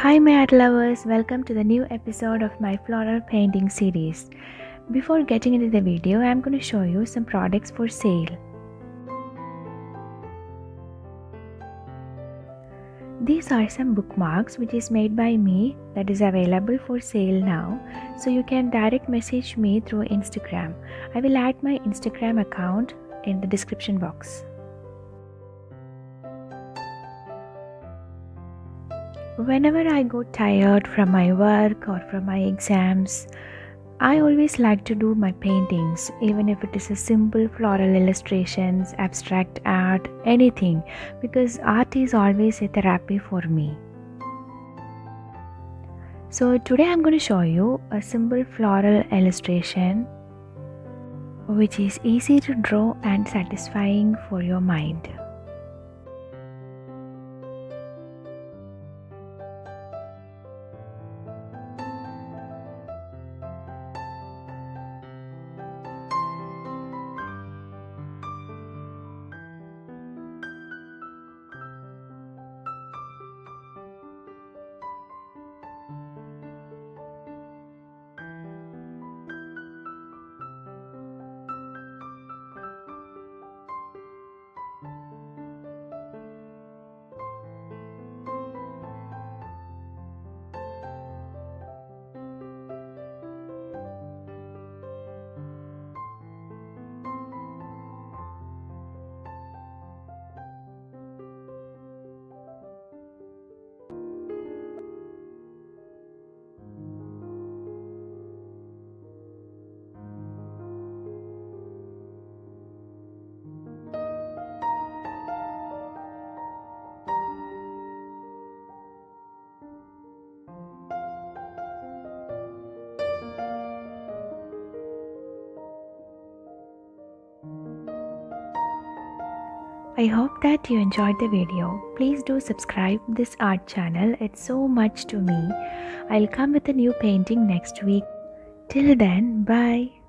Hi my art lovers, welcome to the new episode of my floral painting series. Before getting into the video, I am going to show you some products for sale. These are some bookmarks which is made by me that is available for sale now. So you can direct message me through Instagram. I will add my Instagram account in the description box. Whenever I go tired from my work or from my exams, I always like to do my paintings, even if it is a simple floral illustrations, abstract art, anything, because art is always a therapy for me. So today I'm going to show you a simple floral illustration which is easy to draw and satisfying for your mind. I hope that you enjoyed the video. Please do subscribe this art channel. It's so much to me. I'll come with a new painting next week. Till then, bye.